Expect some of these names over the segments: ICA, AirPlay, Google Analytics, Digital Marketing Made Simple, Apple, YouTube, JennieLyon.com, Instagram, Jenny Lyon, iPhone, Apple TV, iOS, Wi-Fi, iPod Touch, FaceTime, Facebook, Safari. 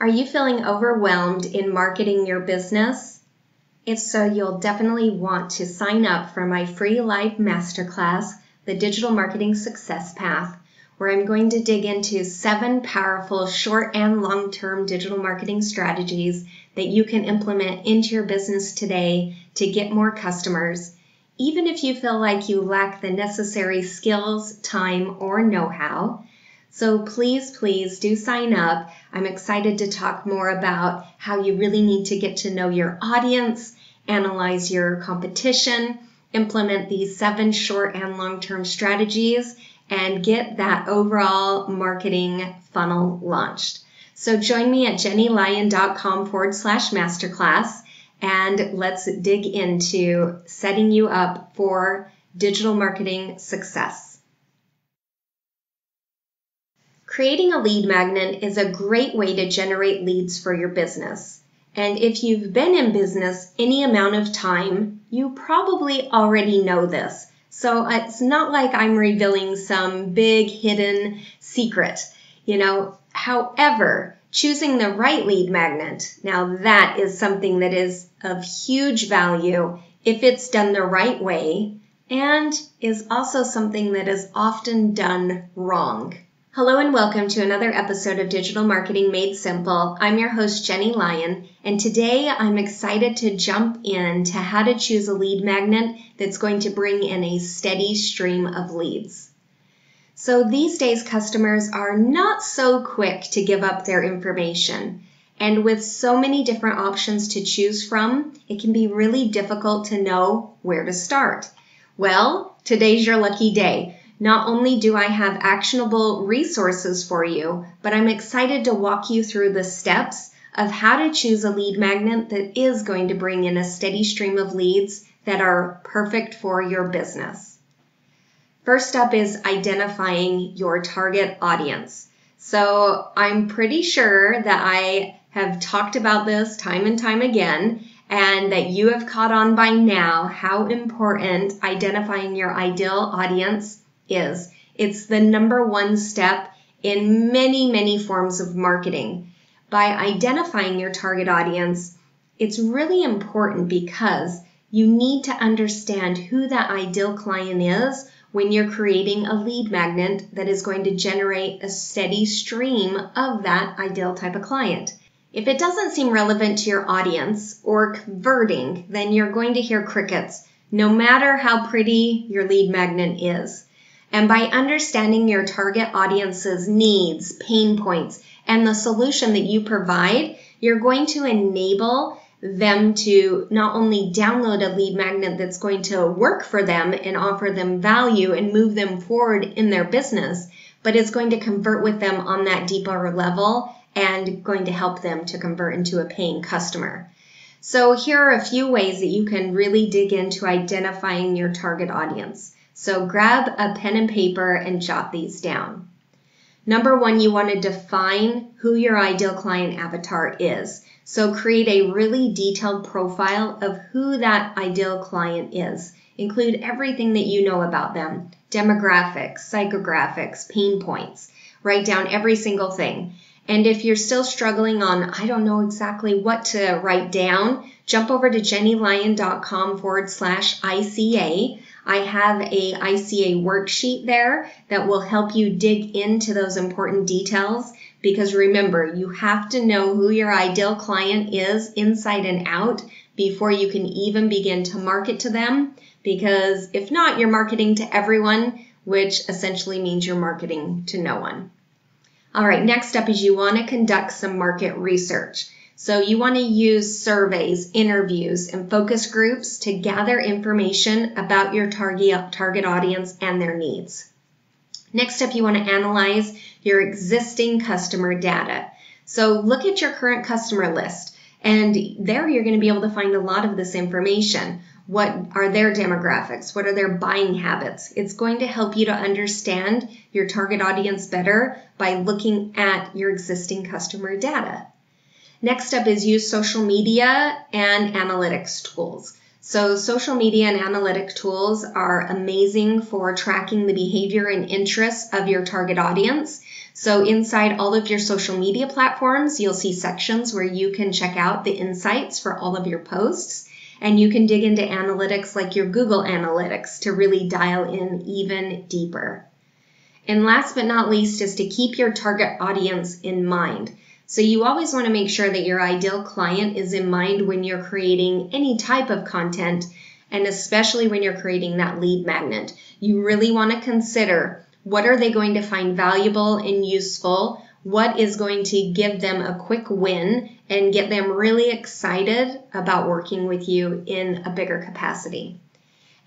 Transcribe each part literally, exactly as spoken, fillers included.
Are you feeling overwhelmed in marketing your business? If so, you'll definitely want to sign up for my free live masterclass, The Digital Marketing Success Path, where I'm going to dig into seven powerful short and long-term digital marketing strategies that you can implement into your business today to get more customers, even if you feel like you lack the necessary skills, time, or know-how. So please, please do sign up. I'm excited to talk more about how you really need to get to know your audience, analyze your competition, implement these seven short and long-term strategies, and get that overall marketing funnel launched. So join me at jennylyon.com forward slash masterclass, and let's dig into setting you up for digital marketing success. Creating a lead magnet is a great way to generate leads for your business. And if you've been in business any amount of time, you probably already know this. So it's not like I'm revealing some big hidden secret, you know. However, choosing the right lead magnet, now that is something that is of huge value if it's done the right way, and is also something that is often done wrong. Hello and welcome to another episode of Digital Marketing Made Simple. I'm your host, Jenny Lyon, and today I'm excited to jump in to how to choose a lead magnet that's going to bring in a steady stream of leads. So these days, customers are not so quick to give up their information. And with so many different options to choose from, it can be really difficult to know where to start. Well, today's your lucky day. Not only do I have actionable resources for you, but I'm excited to walk you through the steps of how to choose a lead magnet that is going to bring in a steady stream of leads that are perfect for your business. First up is identifying your target audience. So I'm pretty sure that I have talked about this time and time again, and that you have caught on by now how important identifying your ideal audience is. It's the number one step in many, many forms of marketing. By identifying your target audience, it's really important because you need to understand who that ideal client is when you're creating a lead magnet that is going to generate a steady stream of that ideal type of client. If it doesn't seem relevant to your audience or converting, then you're going to hear crickets, no matter how pretty your lead magnet is. And by understanding your target audience's needs, pain points, and the solution that you provide, you're going to enable them to not only download a lead magnet that's going to work for them and offer them value and move them forward in their business, but it's going to convert with them on that deeper level and going to help them to convert into a paying customer. So here are a few ways that you can really dig into identifying your target audience. So grab a pen and paper and jot these down. Number one, you want to define who your ideal client avatar is. So create a really detailed profile of who that ideal client is. Include everything that you know about them, demographics, psychographics, pain points. Write down every single thing. And if you're still struggling on, I don't know exactly what to write down, jump over to jennylyon.com forward slash ICA. I have a I C A worksheet there that will help you dig into those important details, because remember, you have to know who your ideal client is inside and out before you can even begin to market to them, because if not, you're marketing to everyone, which essentially means you're marketing to no one. All right, next up is you want to conduct some market research. So you want to use surveys, interviews, and focus groups to gather information about your target, target audience and their needs. Next up, you want to analyze your existing customer data. So look at your current customer list, and there you're going to be able to find a lot of this information. What are their demographics? What are their buying habits? It's going to help you to understand your target audience better by looking at your existing customer data. Next up is use social media and analytics tools. So social media and analytic tools are amazing for tracking the behavior and interests of your target audience. So inside all of your social media platforms, you'll see sections where you can check out the insights for all of your posts. And you can dig into analytics like your Google Analytics to really dial in even deeper. And last but not least is to keep your target audience in mind. So you always want to make sure that your ideal client is in mind when you're creating any type of content, and especially when you're creating that lead magnet. You really want to consider, what are they going to find valuable and useful? What is going to give them a quick win and get them really excited about working with you in a bigger capacity?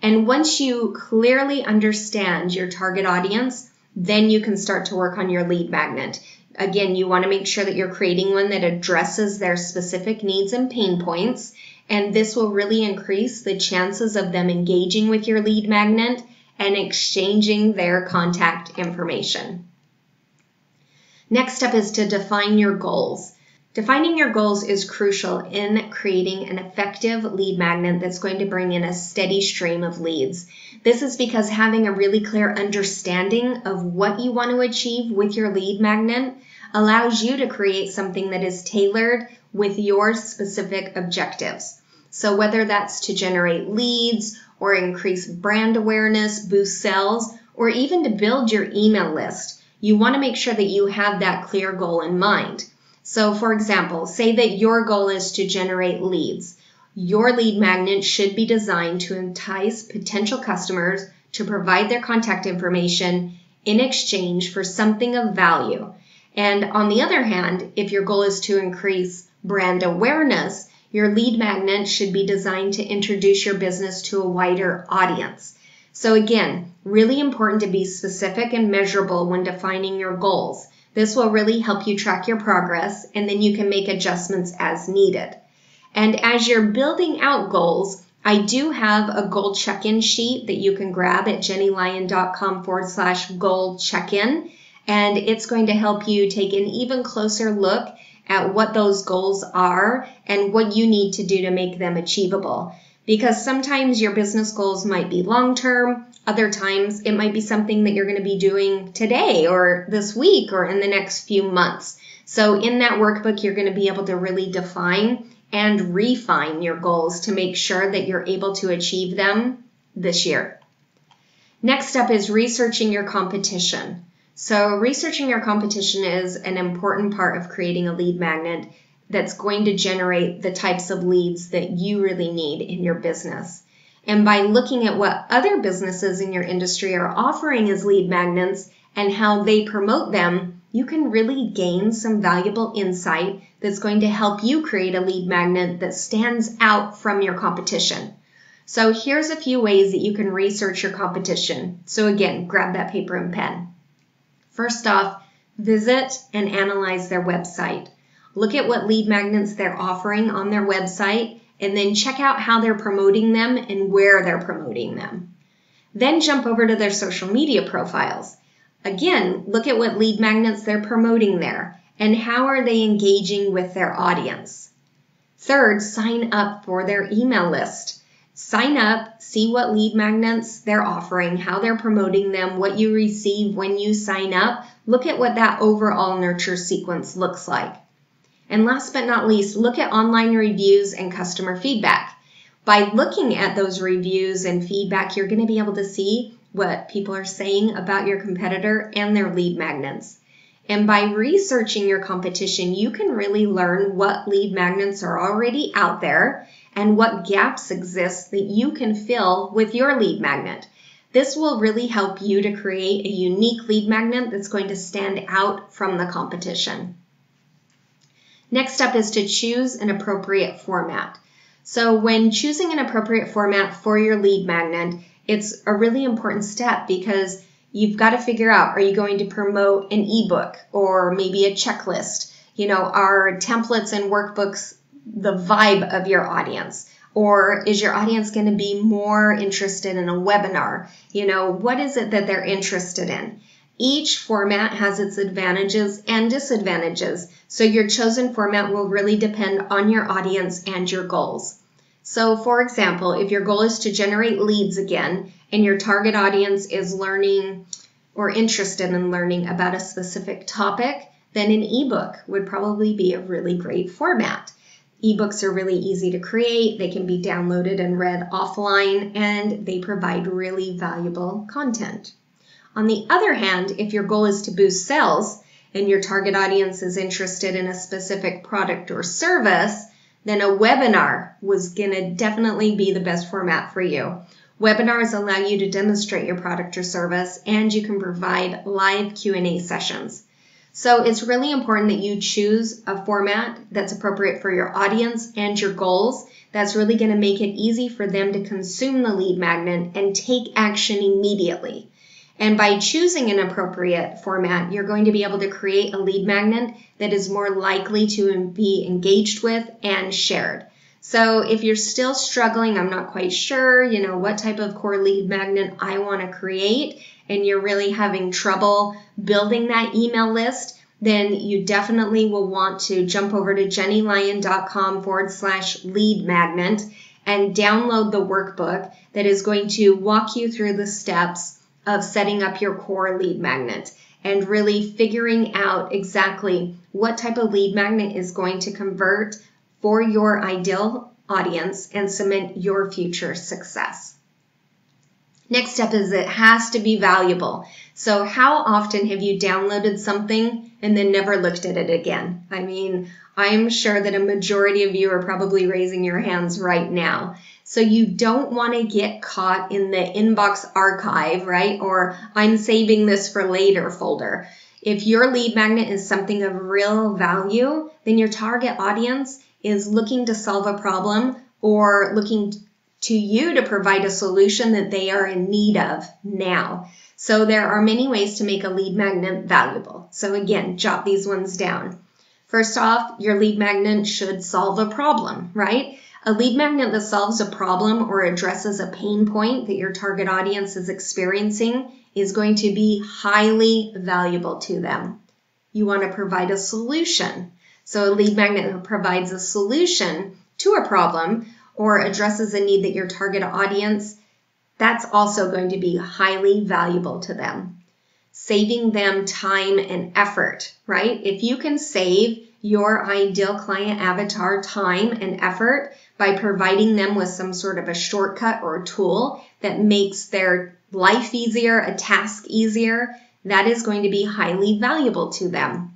And once you clearly understand your target audience, then you can start to work on your lead magnet. Again, you want to make sure that you're creating one that addresses their specific needs and pain points, and this will really increase the chances of them engaging with your lead magnet and exchanging their contact information. Next step is to define your goals. Defining your goals is crucial in creating an effective lead magnet that's going to bring in a steady stream of leads. This is because having a really clear understanding of what you want to achieve with your lead magnet allows you to create something that is tailored with your specific objectives. So whether that's to generate leads or increase brand awareness, boost sales, or even to build your email list, you want to make sure that you have that clear goal in mind. So for example, say that your goal is to generate leads. Your lead magnet should be designed to entice potential customers to provide their contact information in exchange for something of value. And on the other hand, if your goal is to increase brand awareness, your lead magnet should be designed to introduce your business to a wider audience. So again, really important to be specific and measurable when defining your goals. This will really help you track your progress, and then you can make adjustments as needed. And as you're building out goals, I do have a goal check-in sheet that you can grab at jenny lyon dot com forward slash goal check-in, and it's going to help you take an even closer look at what those goals are and what you need to do to make them achievable. Because sometimes your business goals might be long-term, other times it might be something that you're going to be doing today or this week or in the next few months. So in that workbook, you're going to be able to really define and refine your goals to make sure that you're able to achieve them this year. Next step is researching your competition. So researching your competition is an important part of creating a lead magnet that's going to generate the types of leads that you really need in your business. And by looking at what other businesses in your industry are offering as lead magnets and how they promote them, you can really gain some valuable insight that's going to help you create a lead magnet that stands out from your competition. So here's a few ways that you can research your competition. So again, grab that paper and pen. First off, visit and analyze their website. Look at what lead magnets they're offering on their website, and then check out how they're promoting them and where they're promoting them. Then jump over to their social media profiles. Again, look at what lead magnets they're promoting there, and how are they engaging with their audience. Third, sign up for their email list. Sign up, see what lead magnets they're offering, how they're promoting them, what you receive when you sign up. Look at what that overall nurture sequence looks like. And last but not least, look at online reviews and customer feedback. By looking at those reviews and feedback, you're going to be able to see what people are saying about your competitor and their lead magnets. And by researching your competition, you can really learn what lead magnets are already out there and what gaps exist that you can fill with your lead magnet. This will really help you to create a unique lead magnet that's going to stand out from the competition. Next step is to choose an appropriate format. So when choosing an appropriate format for your lead magnet, it's a really important step because you've got to figure out, are you going to promote an ebook or maybe a checklist? You know, are templates and workbooks the vibe of your audience? Or is your audience going to be more interested in a webinar? You know, what is it that they're interested in? Each format has its advantages and disadvantages, so your chosen format will really depend on your audience and your goals. So for example, if your goal is to generate leads again, and your target audience is learning or interested in learning about a specific topic, then an ebook would probably be a really great format. Ebooks are really easy to create, they can be downloaded and read offline, and they provide really valuable content. On the other hand, if your goal is to boost sales and your target audience is interested in a specific product or service, then a webinar was gonna definitely be the best format for you. Webinars allow you to demonstrate your product or service, and you can provide live Q and A sessions. So it's really important that you choose a format that's appropriate for your audience and your goals. That's really gonna make it easy for them to consume the lead magnet and take action immediately. And by choosing an appropriate format, you're going to be able to create a lead magnet that is more likely to be engaged with and shared. So if you're still struggling, I'm not quite sure, you know, what type of core lead magnet I want to create, and you're really having trouble building that email list, then you definitely will want to jump over to jenny lyon dot com forward slash lead magnet and download the workbook that is going to walk you through the steps of setting up your core lead magnet and really figuring out exactly what type of lead magnet is going to convert for your ideal audience and cement your future success. Next step is it has to be valuable. So how often have you downloaded something and then never looked at it again? I mean, I'm sure that a majority of you are probably raising your hands right now. So you don't want to get caught in the inbox archive, right? Or I'm saving this for later folder. If your lead magnet is something of real value, then your target audience is looking to solve a problem or looking to you to provide a solution that they are in need of now. So there are many ways to make a lead magnet valuable. So again, jot these ones down. First off, your lead magnet should solve a problem, right? A lead magnet that solves a problem or addresses a pain point that your target audience is experiencing is going to be highly valuable to them. You want to provide a solution. So a lead magnet provides a solution to a problem or addresses a need that your target audience, that's also going to be highly valuable to them. Saving them time and effort, right? If you can save your ideal client avatar time and effort by providing them with some sort of a shortcut or a tool that makes their life easier, a task easier, that is going to be highly valuable to them.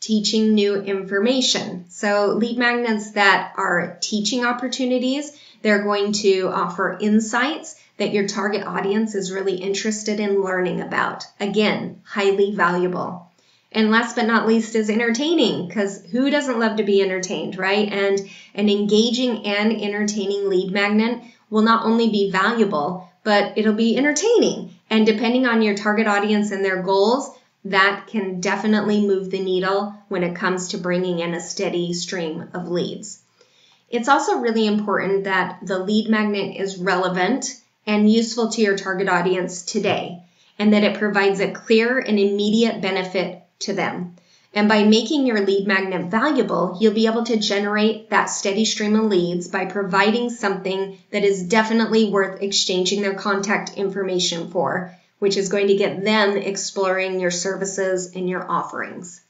Teaching new information. So lead magnets that are teaching opportunities, they're going to offer insights that your target audience is really interested in learning about. Again, highly valuable. And last but not least is entertaining, because who doesn't love to be entertained, right? And an engaging and entertaining lead magnet will not only be valuable, but it'll be entertaining. And depending on your target audience and their goals, that can definitely move the needle when it comes to bringing in a steady stream of leads. It's also really important that the lead magnet is relevant and useful to your target audience today, and that it provides a clear and immediate benefit to them. And by making your lead magnet valuable, you'll be able to generate that steady stream of leads by providing something that is definitely worth exchanging their contact information for, which is going to get them exploring your services and your offerings.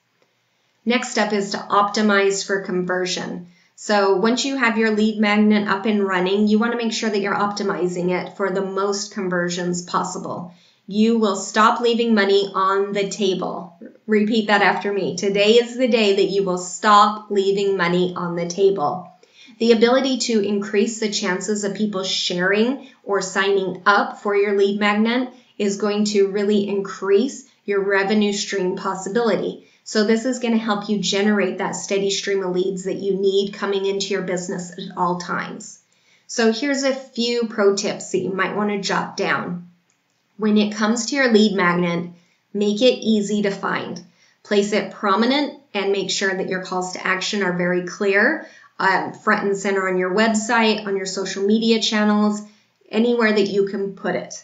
Next step is to optimize for conversion. So once you have your lead magnet up and running, you want to make sure that you're optimizing it for the most conversions possible. You will stop leaving money on the table. Repeat that after me. Today is the day that you will stop leaving money on the table. The ability to increase the chances of people sharing or signing up for your lead magnet is going to really increase your revenue stream possibility. So this is going to help you generate that steady stream of leads that you need coming into your business at all times. So here's a few pro tips that you might want to jot down. When it comes to your lead magnet, make it easy to find. Place it prominent and make sure that your calls to action are very clear, um, front and center on your website, on your social media channels, anywhere that you can put it.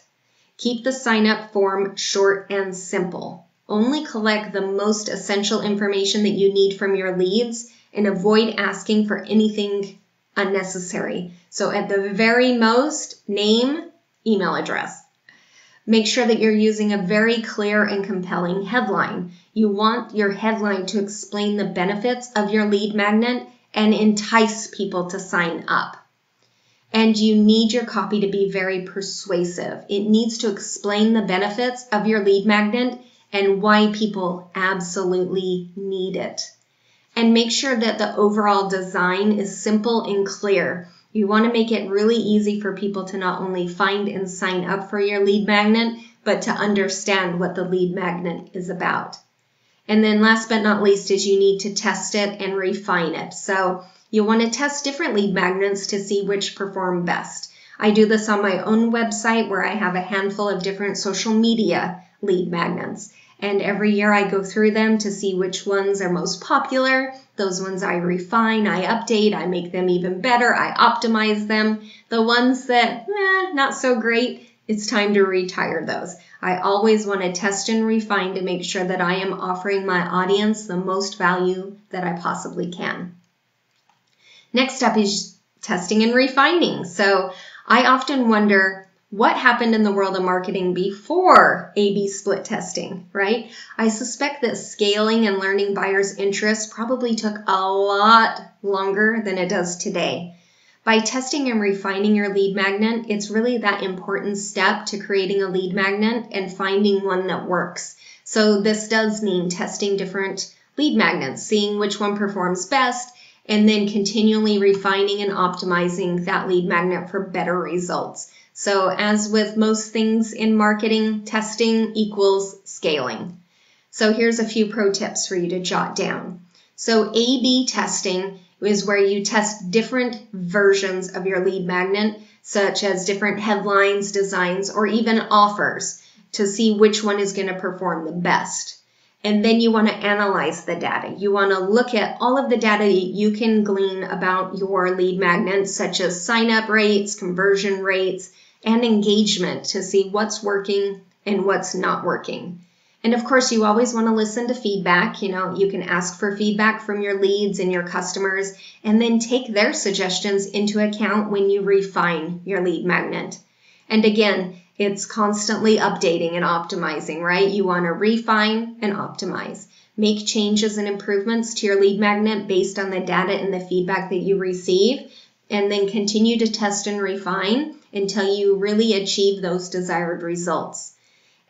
Keep the sign-up form short and simple. Only collect the most essential information that you need from your leads and avoid asking for anything unnecessary. So at the very most, name, email address. Make sure that you're using a very clear and compelling headline. You want your headline to explain the benefits of your lead magnet and entice people to sign up. And you need your copy to be very persuasive. It needs to explain the benefits of your lead magnet and why people absolutely need it. And make sure that the overall design is simple and clear. You want to make it really easy for people to not only find and sign up for your lead magnet, but to understand what the lead magnet is about. And then last but not least is you need to test it and refine it. So you want to test different lead magnets to see which perform best. I do this on my own website where I have a handful of different social media lead magnets. And every year I go through them to see which ones are most popular. Those ones I refine, I update, I make them even better, I optimize them. The ones that, eh, not so great, it's time to retire those. I always want to test and refine to make sure that I am offering my audience the most value that I possibly can. Next up is testing and refining. So I often wonder what happened in the world of marketing before A B split testing, right? I suspect that scaling and learning buyers' interests probably took a lot longer than it does today. By testing and refining your lead magnet, it's really that important step to creating a lead magnet and finding one that works. So this does mean testing different lead magnets, seeing which one performs best, and then continually refining and optimizing that lead magnet for better results. So as with most things in marketing, testing equals scaling. So here's a few pro tips for you to jot down. So A B testing is where you test different versions of your lead magnet, such as different headlines, designs, or even offers to see which one is going to perform the best. And then you want to analyze the data. You want to look at all of the data that you can glean about your lead magnet, such as sign-up rates, conversion rates, and engagement to see what's working and what's not working. And of course, you always want to listen to feedback. You know, you can ask for feedback from your leads and your customers, and then take their suggestions into account when you refine your lead magnet. And again, it's constantly updating and optimizing, right? You want to refine and optimize. Make changes and improvements to your lead magnet based on the data and the feedback that you receive, and then continue to test and refine until you really achieve those desired results.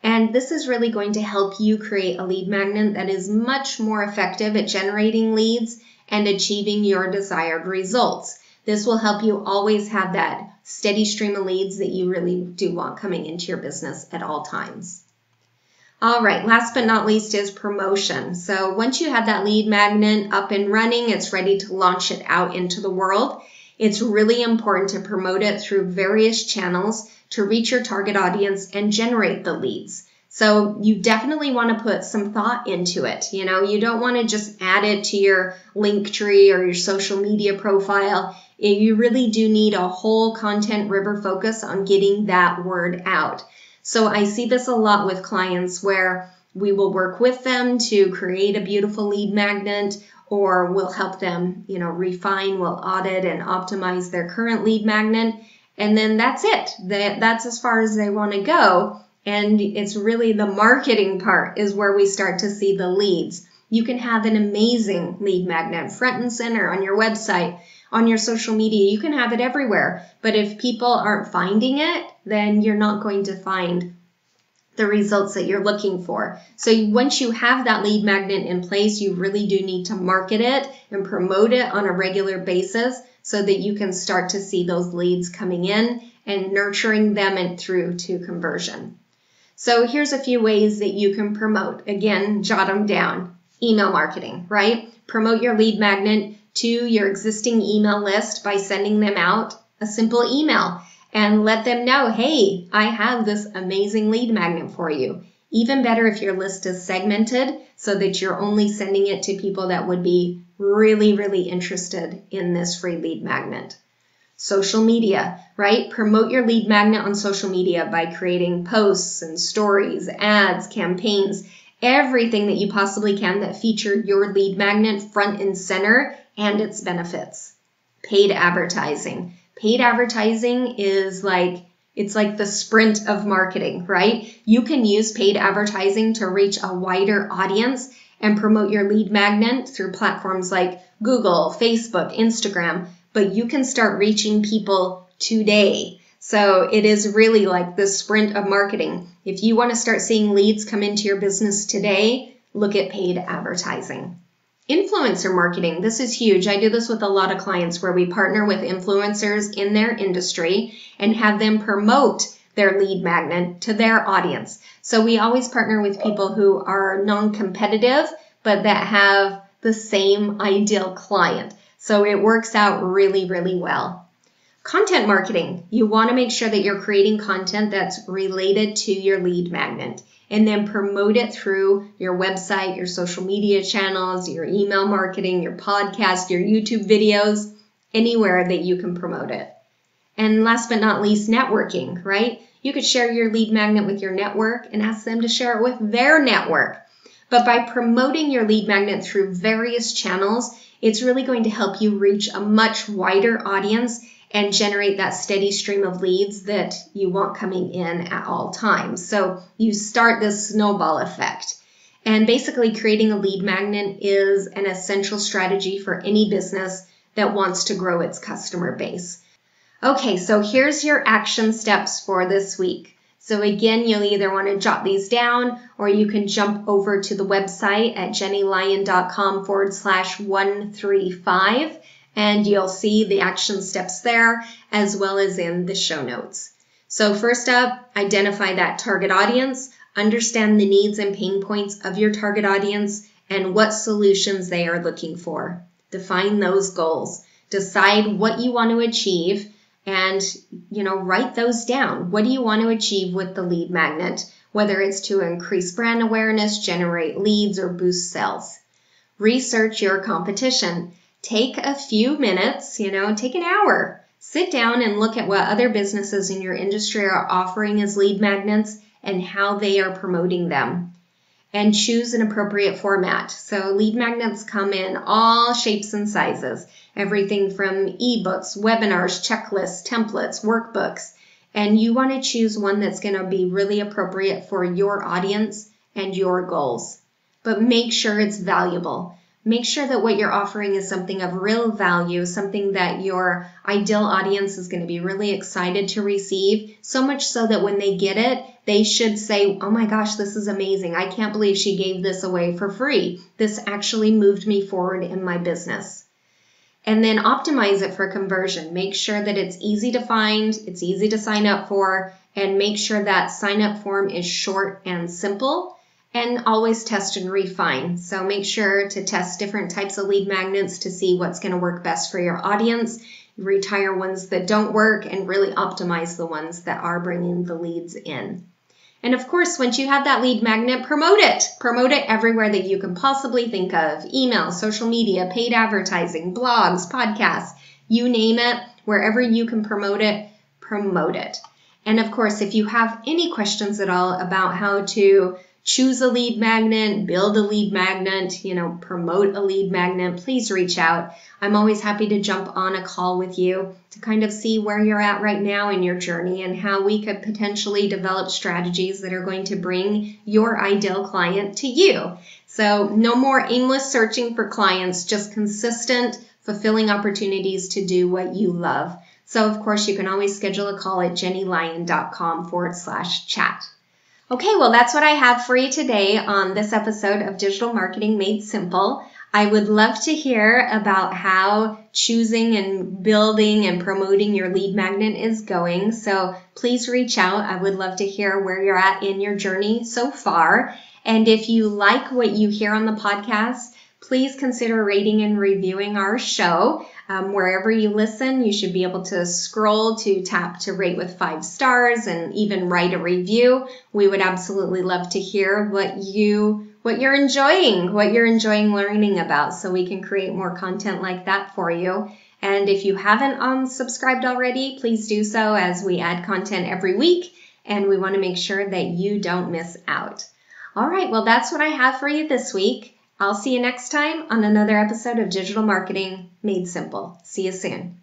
And this is really going to help you create a lead magnet that is much more effective at generating leads and achieving your desired results. This will help you always have that steady stream of leads that you really do want coming into your business at all times. All right, last but not least is promotion. So once you have that lead magnet up and running, it's ready to launch it out into the world. It's really important to promote it through various channels to reach your target audience and generate the leads. So you definitely want to put some thought into it. You know, you don't want to just add it to your link tree or your social media profile. You really do need a whole content river focus on getting that word out. So I see this a lot with clients where we will work with them to create a beautiful lead magnet, or we'll help them, you know, refine, we'll audit and optimize their current lead magnet. And then that's it. That's as far as they want to go. And it's really the marketing part is where we start to see the leads. You can have an amazing lead magnet front and center on your website, on your social media. You can have it everywhere. But if people aren't finding it, then you're not going to find the results that you're looking for. So once you have that lead magnet in place, you really do need to market it and promote it on a regular basis so that you can start to see those leads coming in and nurturing them and through to conversion. So here's a few ways that you can promote. Again, jot them down. Email marketing, right? Promote your lead magnet to your existing email list by sending them out a simple email and let them know, hey, I have this amazing lead magnet for you. Even better if your list is segmented so that you're only sending it to people that would be really, really interested in this free lead magnet. Social media, right? Promote your lead magnet on social media by creating posts and stories, ads, campaigns, everything that you possibly can that feature your lead magnet front and center and its benefits. paid advertising. Paid advertising is like, it's like the sprint of marketing, right? You can use paid advertising to reach a wider audience and promote your lead magnet through platforms like Google, Facebook, Instagram, but you can start reaching people today. So it is really like the sprint of marketing. If you want to start seeing leads come into your business today, look at paid advertising. Influencer marketing, this is huge. I do this with a lot of clients where we partner with influencers in their industry and have them promote their lead magnet to their audience. So we always partner with people who are non-competitive, but that have the same ideal client. So it works out really, really well. Content marketing, you want to make sure that you're creating content that's related to your lead magnet and then promote it through your website, your social media channels, your email marketing, your podcast, your YouTube videos, anywhere that you can promote it. And last but not least, networking, right? You could share your lead magnet with your network and ask them to share it with their network. But by promoting your lead magnet through various channels, it's really going to help you reach a much wider audience and generate that steady stream of leads that you want coming in at all times. So you start this snowball effect. And basically, creating a lead magnet is an essential strategy for any business that wants to grow its customer base. Okay, so here's your action steps for this week. So again, you'll either want to jot these down or you can jump over to the website at jenny lyon dot com forward slash one three five. And you'll see the action steps there as well as in the show notes. So first up, identify that target audience, understand the needs and pain points of your target audience and what solutions they are looking for. Define those goals, decide what you want to achieve and, you know, write those down. What do you want to achieve with the lead magnet, whether it's to increase brand awareness, generate leads or boost sales. Research your competition. Take a few minutes, you know, take an hour, sit down and look at what other businesses in your industry are offering as lead magnets and how they are promoting them. And choose an appropriate format. So lead magnets come in all shapes and sizes, everything from ebooks, webinars, checklists, templates, workbooks, and you want to choose one that's going to be really appropriate for your audience and your goals. But make sure it's valuable. Make sure that what you're offering is something of real value, something that your ideal audience is going to be really excited to receive, so much so that when they get it, they should say, oh my gosh, this is amazing. I can't believe she gave this away for free. This actually moved me forward in my business. And then optimize it for conversion. Make sure that it's easy to find, it's easy to sign up for, and make sure that sign up form is short and simple. And always test and refine. So make sure to test different types of lead magnets to see what's going to work best for your audience. Retire ones that don't work and really optimize the ones that are bringing the leads in. And of course, once you have that lead magnet, promote it. Promote it everywhere that you can possibly think of. Email, social media, paid advertising, blogs, podcasts, you name it. Wherever you can promote it, promote it. And of course, if you have any questions at all about how to choose a lead magnet, build a lead magnet, you know, promote a lead magnet, please reach out. I'm always happy to jump on a call with you to kind of see where you're at right now in your journey and how we could potentially develop strategies that are going to bring your ideal client to you. So no more aimless searching for clients, just consistent, fulfilling opportunities to do what you love. So of course, you can always schedule a call at jenny lyon dot com forward slash chat. Okay, well, that's what I have for you today on this episode of Digital Marketing Made Simple. I would love to hear about how choosing and building and promoting your lead magnet is going. So please reach out. I would love to hear where you're at in your journey so far. And if you like what you hear on the podcast, please consider rating and reviewing our show. Um, wherever you listen, you should be able to scroll to tap to rate with five stars and even write a review. We would absolutely love to hear what you, what you're enjoying, what you're enjoying learning about so we can create more content like that for you. And if you haven't unsubscribed already, please do so as we add content every week and we want to make sure that you don't miss out. All right, well, that's what I have for you this week. I'll see you next time on another episode of Digital Marketing Made Simple. See you soon.